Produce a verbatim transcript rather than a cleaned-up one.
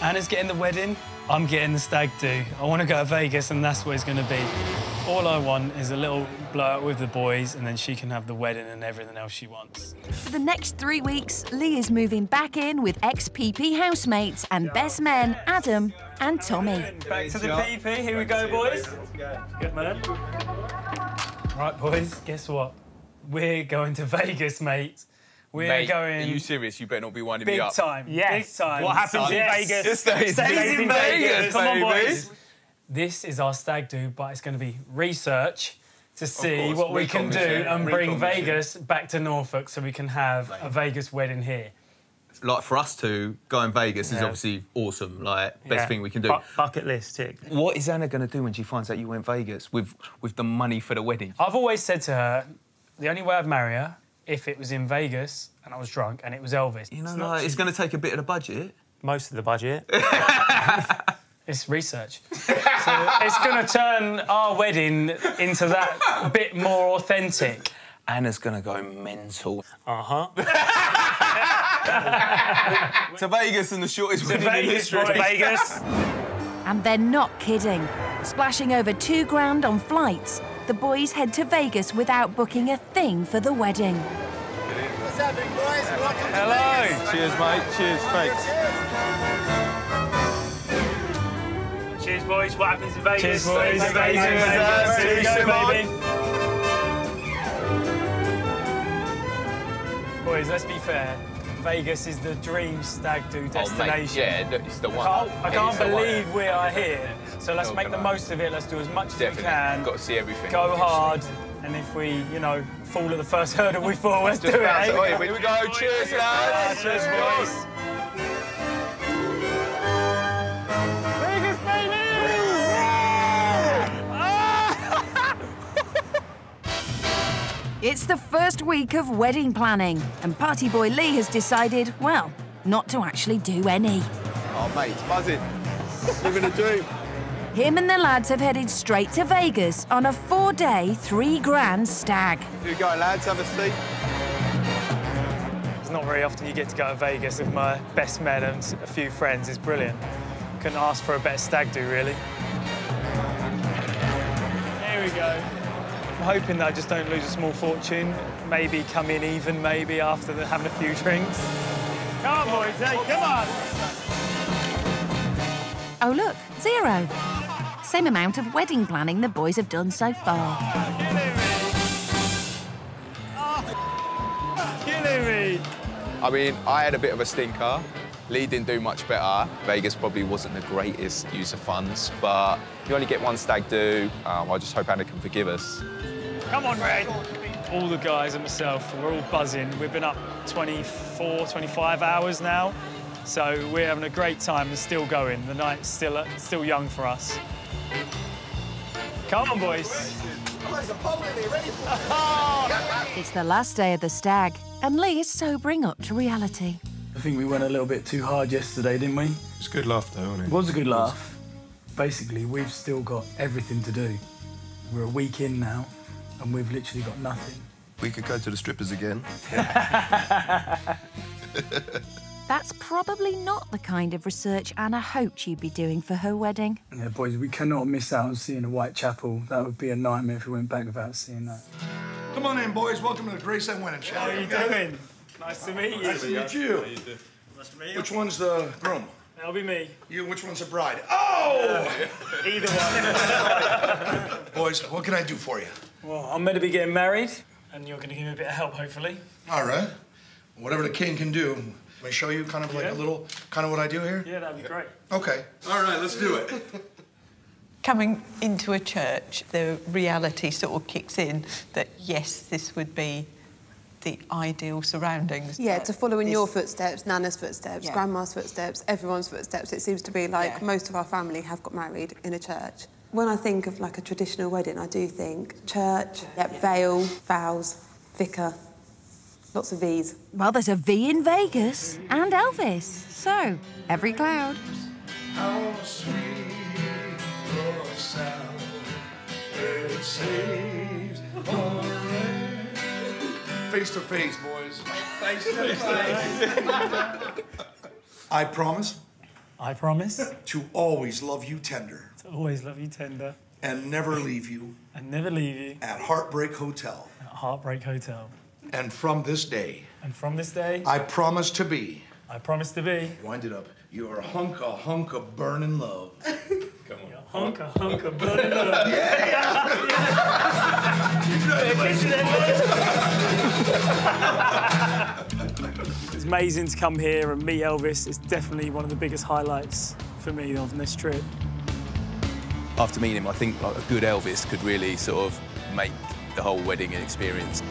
Anna's getting the wedding, I'm getting the stag do. I want to go to Vegas and that's where it's going to be. All I want is a little blowout with the boys and then she can have the wedding and everything else she wants. For the next three weeks, Lee is moving back in with ex-P P housemates and best men Adam and Tommy. Back to the P P, here we go, boys. Good man. Right, boys, guess what? We're going to Vegas, mate. We're Mate, going. Are you serious? You better not be winding me up. Big time. Yes. Big time. What happens yes. in Vegas? Stays, stays in Vegas. Vegas. Come on, boys. This is our stag do, but it's going to be research to see what we can do and bring Vegas back to Norfolk so we can have a Vegas wedding here. Like, for us two, going Vegas yeah. is obviously awesome. Like, best yeah. thing we can do. Bu bucket list, tick. What is Anna going to do when she finds out you went Vegas with, with the money for the wedding? I've always said to her, the only way I'd marry her if it was in Vegas and I was drunk and it was Elvis. You know, it's, like, it's going to take a bit of the budget. Most of the budget. It's research. So it's going to turn our wedding into that bit more authentic. Anna's going to go mental. Uh-huh. To Vegas and the shortest wedding in history. To Vegas. And they're not kidding. Splashing over two grand on flights, the boys head to Vegas without booking a thing for the wedding. What's happening, boys? Welcome to Hello. Vegas. Cheers, mate. Cheers, thanks. Cheers, boys. What happens in Vegas? Cheers, boys. Cheers, Vegas. Cheers, baby. Boys, let's be fair. Vegas is the dream stag do destination. Oh, mate, yeah, it's the one. I can't, I can't believe we are here. So let's make the most of it. Let's do as much as we can. We've got to see everything. Go hard, and if we, you know, fall at the first hurdle we fall, let's do it. Eh? Here we go. Cheers, lads. Cheers, boys. Vegas, baby! It's the first week of wedding planning, and party boy Lee has decided, well, not to actually do any. Oh, mate, it's buzzing. Living a dream. Him and the lads have headed straight to Vegas on a four-day, three-grand stag. Here you go, lads, have a seat. It's not very often you get to go to Vegas with my best men and a few friends. It's brilliant. Couldn't ask for a better stag do, really. There we go. I'm hoping that I just don't lose a small fortune. Maybe come in even, maybe, after the, having a few drinks. Come on, boys, hey, come on! Oh, look, zero. Same amount of wedding planning the boys have done so far. Oh, killing me! Oh, killing me! I mean, I had a bit of a stinker. Lee didn't do much better. Vegas probably wasn't the greatest use of funds, but you only get one stag do. Um, I just hope Anna can forgive us. Come on, Ray. All the guys and myself, we're all buzzing. We've been up twenty-four, twenty-five hours now, so we're having a great time and still going. The night's still still young for us. Come on, boys. It's the last day of the stag, and Lee is sobering up to reality. I think we went a little bit too hard yesterday, didn't we? It was a good laugh, though, wasn't it? It was a good laugh. Basically, we've still got everything to do. We're a week in now, and we've literally got nothing. We could go to the strippers again. That's probably not the kind of research Anna hoped you'd be doing for her wedding. Yeah, boys, we cannot miss out on seeing a White Chapel. That would be a nightmare if we went back without seeing that. Come on in, boys. Welcome to the Grace and Wendy Show. How are you doing? Nice to meet you. Nice to meet you. Nice to meet you. Which one's the groom? That'll be me. You, which one's the bride? Oh! Yeah. Either one. Boys, what can I do for you? Well, I'm meant to be getting married, and you're going to give me a bit of help, hopefully. All right. Whatever the king can do. Can I show you kind of like yeah. a little, kind of what I do here? Yeah, that'd be yeah. great. OK. All right, let's do it. Coming into a church, the reality sort of kicks in that, yes, this would be the ideal surroundings. Yeah, to follow in this... your footsteps, Nana's footsteps, yeah. Grandma's footsteps, everyone's footsteps. It seems to be like yeah. most of our family have got married in a church. When I think of like a traditional wedding, I do think church, yeah, yeah. veil, vows, vicar, lots of V's. Well, there's a V in Vegas and Elvis, so every cloud. How sweet your sound, it saves face to face, boys. Face to face. I promise I promise. To always love you tender. To always love you tender. And never leave you. And never leave you. At Heartbreak Hotel. At Heartbreak Hotel. And from this day. And from this day. I promise to be. I promise to be. Wind it up. You're a hunk, a hunk of burning love. Come on. You're a hunk, a hunk of burning love. Yeah, yeah. yeah. You know it. It's amazing to come here and meet Elvis. It's definitely one of the biggest highlights for me on this trip. After meeting him, I think a good Elvis could really sort of make the whole wedding an experience.